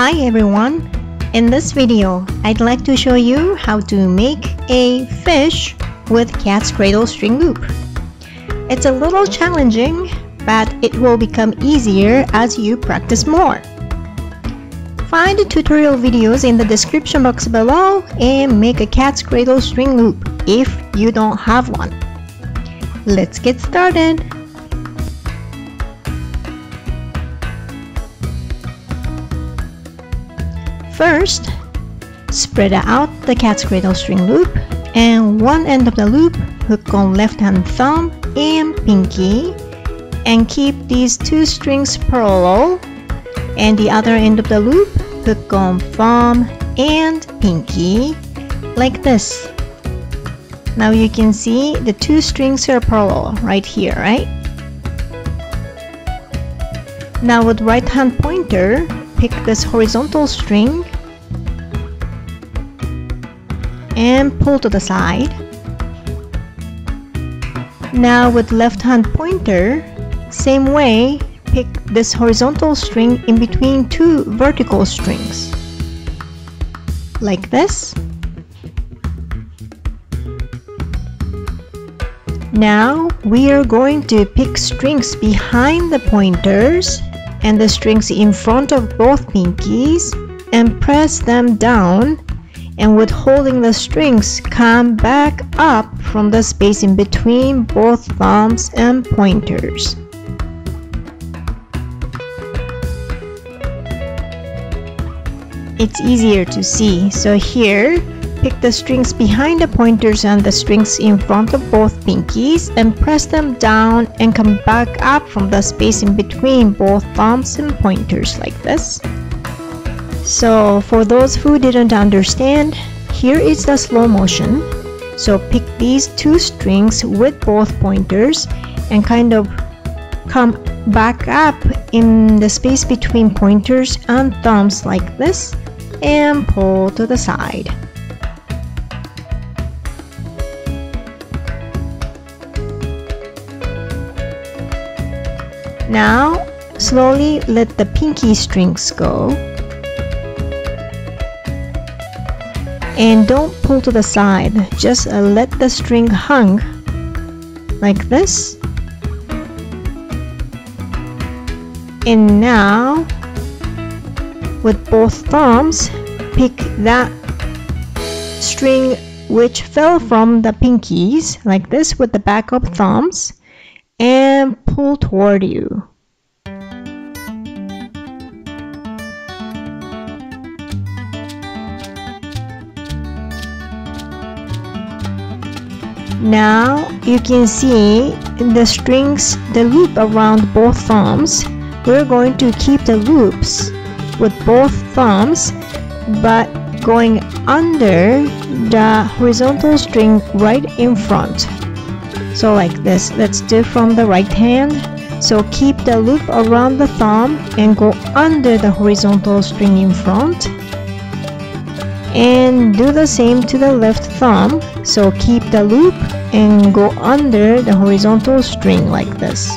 Hi everyone! In this video, I'd like to show you how to make a fish with Cat's Cradle string loop. It's a little challenging, but it will become easier as you practice more. Find the tutorial videos in the description box below and make a Cat's Cradle string loop if you don't have one. Let's get started! First, spread out the Cat's Cradle string loop, and one end of the loop hook on left hand thumb and pinky, and keep these two strings parallel, and the other end of the loop hook on thumb and pinky, like this. Now you can see the two strings are parallel right here, right? Now with right hand pointer, pick this horizontal string and pull to the side. Now with left hand pointer, same way, pick this horizontal string in between two vertical strings, like this. Now we are going to pick strings behind the pointers and the strings in front of both pinkies and press them down, and with holding the strings come back up from the space in between both thumbs and pointers. It's easier to see, so here pick the strings behind the pointers and the strings in front of both pinkies and press them down and come back up from the space in between both thumbs and pointers, like this. So for those who didn't understand, here is the slow motion. So pick these two strings with both pointers and kind of come back up in the space between pointers and thumbs, like this, and pull to the side. Now, slowly let the pinky strings go. And don't pull to the side, just let the string hang, like this. And now, with both thumbs, pick that string which fell from the pinkies, like this, with the back of thumbs, and pull toward you. Now you can see the strings, the loop around both thumbs. We're going to keep the loops with both thumbs, but going under the horizontal string right in front. So like this, let's do from the right hand. So keep the loop around the thumb and go under the horizontal string in front. And do the same to the left thumb. So keep the loop and go under the horizontal string, like this.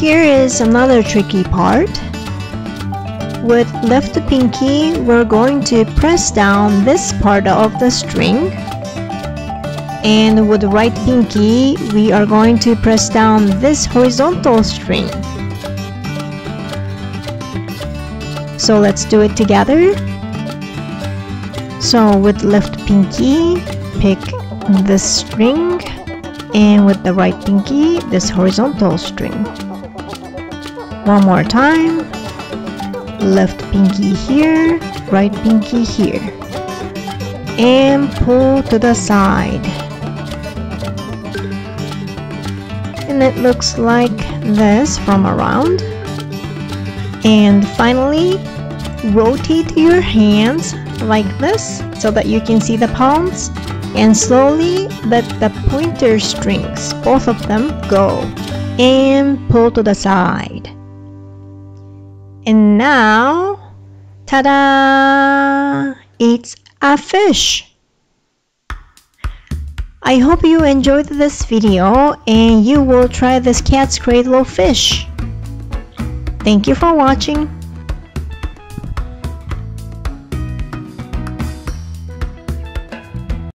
Here is another tricky part. With left pinky, we're going to press down this part of the string, and with right pinky, we are going to press down this horizontal string. So let's do it together. So with left pinky, pick this string, and with the right pinky, this horizontal string. One more time. Left pinky here, right pinky here, and pull to the side, and it looks like this from around. And finally, rotate your hands like this so that you can see the palms, and slowly let the pointer strings, both of them, go and pull to the side. And now, ta-da! It's a fish! I hope you enjoyed this video and you will try this cat's cradle fish. Thank you for watching.